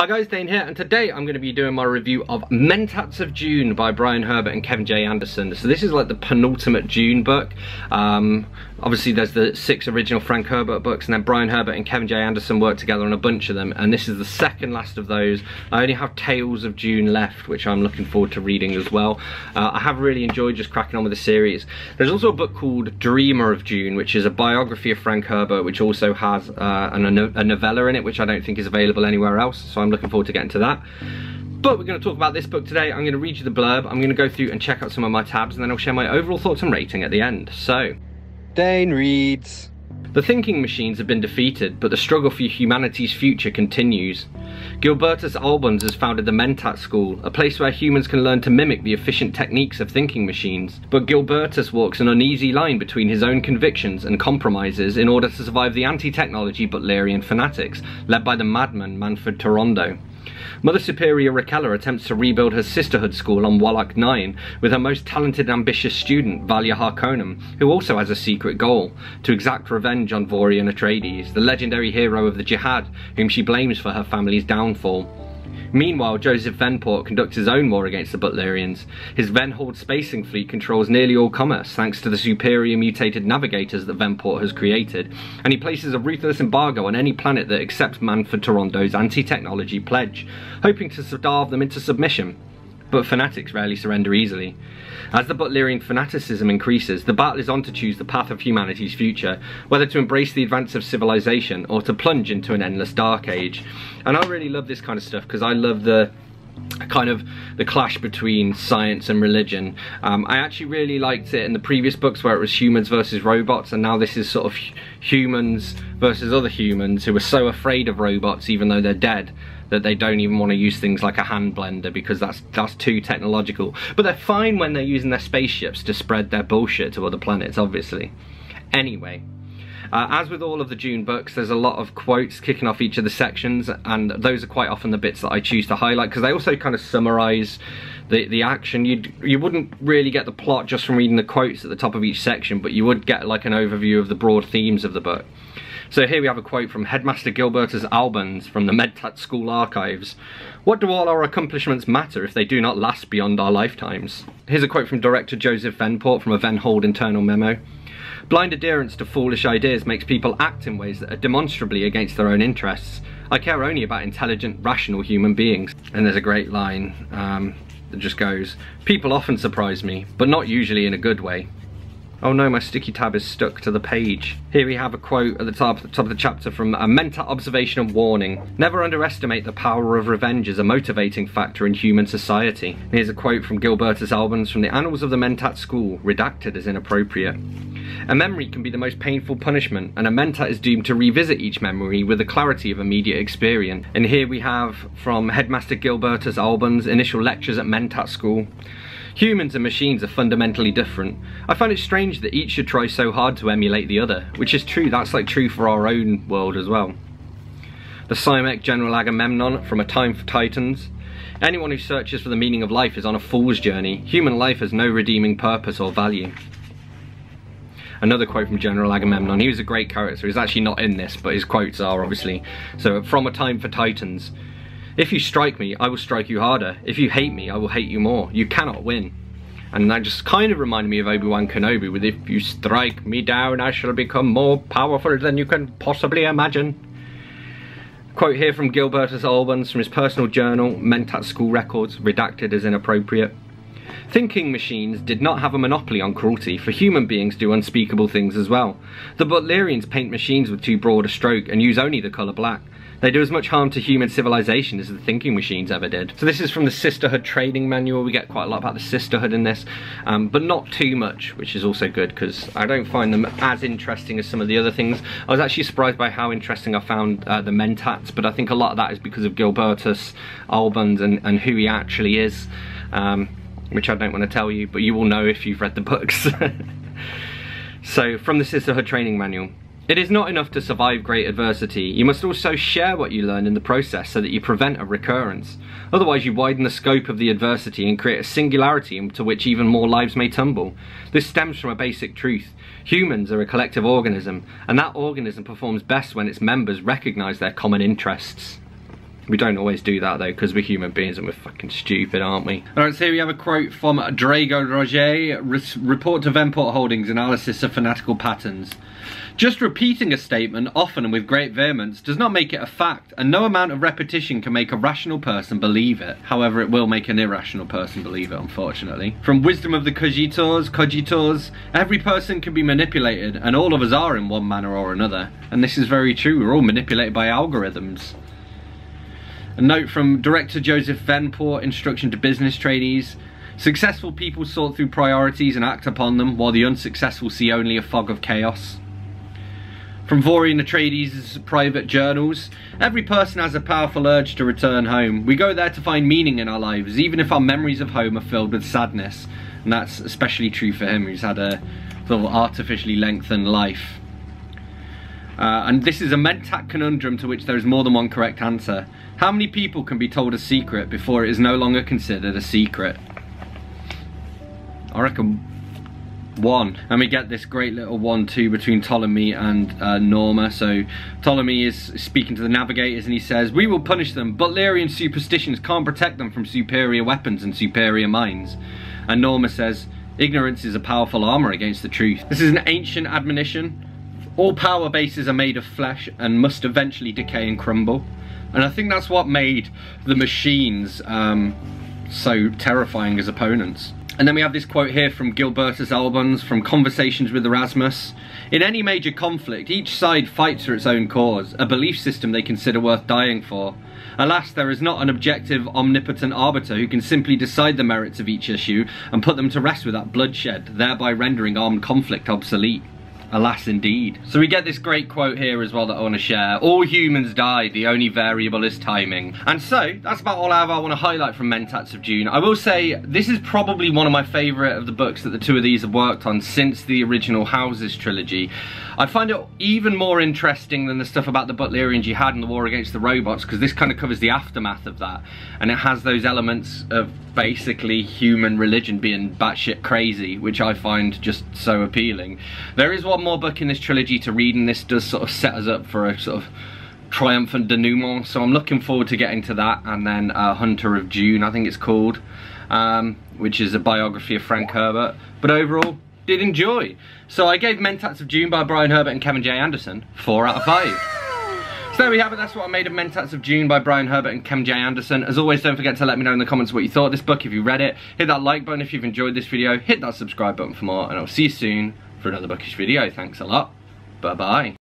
Hi guys, Dane here, and today I'm going to be doing my review of Mentats of Dune by Brian Herbert and Kevin J. Anderson. So this is like the penultimate Dune book. Obviously there's the 6 original Frank Herbert books, and then Brian Herbert and Kevin J. Anderson worked together on a bunch of them, and this is the second last of those. I only have Tales of Dune left, which I'm looking forward to reading as well. I have really enjoyed just cracking on with the series. There's also a book called Dreamer of Dune, which is a biography of Frank Herbert, which also has a novella in it, which I don't think is available anywhere else, so I'm looking forward to getting to that. But we're going to talk about this book today. I'm going to read you the blurb, I'm going to go through and check out some of my tabs, and then I'll share my overall thoughts and rating at the end. So, Dane reads. The thinking machines have been defeated, but the struggle for humanity's future continues. Gilbertus Albans has founded the Mentat School, a place where humans can learn to mimic the efficient techniques of thinking machines. But Gilbertus walks an uneasy line between his own convictions and compromises in order to survive the anti-technology Butlerian fanatics, led by the madman Manford Torondo. Mother Superior Raquel attempts to rebuild her Sisterhood school on Warlock 9 with her most talented and ambitious student, Valya Harkonnen, who also has a secret goal, to exact revenge on Vorian Atreides, the legendary hero of the Jihad, whom she blames for her family's downfall. Meanwhile, Joseph Venport conducts his own war against the Butlerians. His Venhold spacing fleet controls nearly all commerce thanks to the superior mutated navigators that Venport has created, and he places a ruthless embargo on any planet that accepts Manford Torondo's anti-technology pledge, hoping to starve them into submission. But fanatics rarely surrender easily. As the Butlerian fanaticism increases, the battle is on to choose the path of humanity's future, whether to embrace the advance of civilization or to plunge into an endless dark age. And I really love this kind of stuff because I love the kind of the clash between science and religion. I actually really liked it in the previous books where it was humans versus robots, and now this is sort of humans versus other humans who are so afraid of robots, even though they're dead, that they don't even want to use things like a hand blender because that's too technological. But they're fine when they're using their spaceships to spread their bullshit to other planets, obviously. Anyway. As with all of the Dune books, there's a lot of quotes kicking off each of the sections, and those are quite often the bits that I choose to highlight because they also kind of summarise the action. You wouldn't really get the plot just from reading the quotes at the top of each section, but you would get like an overview of the broad themes of the book. So here we have a quote from Headmaster Gilbertus Albans from the Mentat School Archives. "What do all our accomplishments matter if they do not last beyond our lifetimes?" Here's a quote from Director Joseph Venport from a Venhold internal memo. "Blind adherence to foolish ideas makes people act in ways that are demonstrably against their own interests. I care only about intelligent, rational human beings." And there's a great line that just goes, "People often surprise me, but not usually in a good way." Oh no, my sticky tab is stuck to the page. Here we have a quote at the top of the chapter from a Mentat observation and warning. "Never underestimate the power of revenge as a motivating factor in human society." And here's a quote from Gilbertus Albans from the Annals of the Mentat School, redacted as inappropriate. "A memory can be the most painful punishment, and a Mentat is doomed to revisit each memory with the clarity of immediate experience." And here we have from Headmaster Gilbertus Albans, initial lectures at Mentat School. "Humans and machines are fundamentally different. I find it strange that each should try so hard to emulate the other," which is true, that's like true for our own world as well. The Cymek General Agamemnon from A Time for Titans. "Anyone who searches for the meaning of life is on a fool's journey. Human life has no redeeming purpose or value." Another quote from General Agamemnon. He was a great character, he's actually not in this, but his quotes are obviously. So from A Time for Titans. "If you strike me, I will strike you harder. If you hate me, I will hate you more. You cannot win." And that just kind of reminded me of Obi-Wan Kenobi with, "If you strike me down, I shall become more powerful than you can possibly imagine." Quote here from Gilbertus Albans from his personal journal, Mentat School Records, redacted as inappropriate. "Thinking machines did not have a monopoly on cruelty, for human beings do unspeakable things as well. The Butlerians paint machines with too broad a stroke and use only the colour black. They do as much harm to human civilization as the thinking machines ever did." So this is from the Sisterhood training manual. We get quite a lot about the Sisterhood in this, but not too much, which is also good because I don't find them as interesting as some of the other things. I was actually surprised by how interesting I found the Mentats, but I think a lot of that is because of Gilbertus Albans and who he actually is, which I don't want to tell you, but you will know if you've read the books. So from the Sisterhood training manual. "It is not enough to survive great adversity, you must also share what you learn in the process so that you prevent a recurrence. Otherwise you widen the scope of the adversity and create a singularity into which even more lives may tumble. This stems from a basic truth. Humans are a collective organism, and that organism performs best when its members recognise their common interests." We don't always do that though, because we're human beings and we're fucking stupid, aren't we? Alright, so here we have a quote from Drago Roger, report to Venport Holdings, analysis of fanatical patterns. Just repeating a statement, often and with great vehemence, does not make it a fact, and no amount of repetition can make a rational person believe it. However, it will make an irrational person believe it, unfortunately. From Wisdom of the Cogitors, every person can be manipulated, and all of us are in one manner or another. And this is very true, we're all manipulated by algorithms. A note from Director Joseph Venport, instruction to business trainees. Successful people sort through priorities and act upon them, while the unsuccessful see only a fog of chaos. From Vorian Atreides' private journals, every person has a powerful urge to return home. We go there to find meaning in our lives, even if our memories of home are filled with sadness. And that's especially true for him, who's had a sort of artificially lengthened life. And this is a Mentat conundrum to which there is more than one correct answer. How many people can be told a secret before it is no longer considered a secret? I reckon one. And we get this great little 1-2 between Ptolemy and Norma. So Ptolemy is speaking to the navigators and he says, we will punish them. Butlerian superstitions can't protect them from superior weapons and superior minds. And Norma says, ignorance is a powerful armor against the truth. This is an ancient admonition. All power bases are made of flesh and must eventually decay and crumble. And I think that's what made the machines so terrifying as opponents. And then we have this quote here from Gilbertus Albans from Conversations with Erasmus. In any major conflict, each side fights for its own cause, a belief system they consider worth dying for. Alas, there is not an objective, omnipotent arbiter who can simply decide the merits of each issue and put them to rest without bloodshed, thereby rendering armed conflict obsolete. Alas, indeed. So we get this great quote here as well that I want to share. All humans die, the only variable is timing. And so, that's about all I have. I want to highlight from Mentats of Dune. I will say, this is probably one of my favourite of the books that the two of these have worked on since the original Houses trilogy. I find it even more interesting than the stuff about the Butlerian Jihad and the war against the robots, because this kind of covers the aftermath of that. And it has those elements of basically human religion being batshit crazy, which I find just so appealing. There is one more book in this trilogy to read, and this does sort of set us up for a sort of triumphant denouement, so I'm looking forward to getting to that. And then Hunter of June, I think it's called, which is a biography of Frank Herbert. But overall, did enjoy. So I gave Mentats of Dune by Brian Herbert and Kevin J. Anderson 4 out of 5. So there we have it, that's what I made of Mentats of Dune by Brian Herbert and Kevin J. Anderson. As always, don't forget to let me know in the comments what you thought of this book if you read it. Hit that like button if you've enjoyed this video, hit that subscribe button for more, and I'll see you soon for another bookish video. Thanks a lot. Bye bye.